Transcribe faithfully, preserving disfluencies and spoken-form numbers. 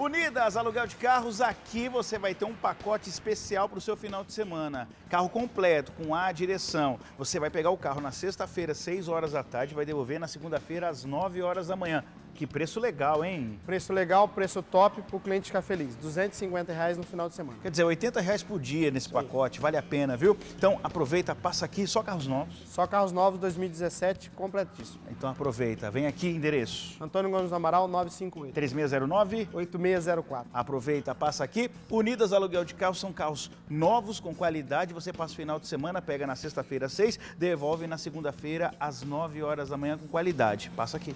Unidas, aluguel de carros, aqui você vai ter um pacote especial para o seu final de semana. Carro completo, com a direção. Você vai pegar o carro na sexta-feira, às seis horas da tarde, vai devolver na segunda-feira, às nove horas da manhã. Que preço legal, hein? Preço legal, preço top para o cliente ficar feliz. duzentos e cinquenta reais no final de semana. Quer dizer, oitenta reais por dia nesse pacote, vale a pena, viu? Então aproveita, passa aqui, só carros novos. Só carros novos dois mil e dezessete, completíssimo. Então aproveita, vem aqui, endereço. Antônio Gomes Amaral, novecentos e cinquenta e oito. três seis zero nove, oito seis zero quatro. Aproveita, passa aqui. Unidas Aluguel de Carros, são carros novos, com qualidade. Você passa o final de semana, pega na sexta-feira às seis, devolve na segunda-feira às nove horas da manhã com qualidade. Passa aqui.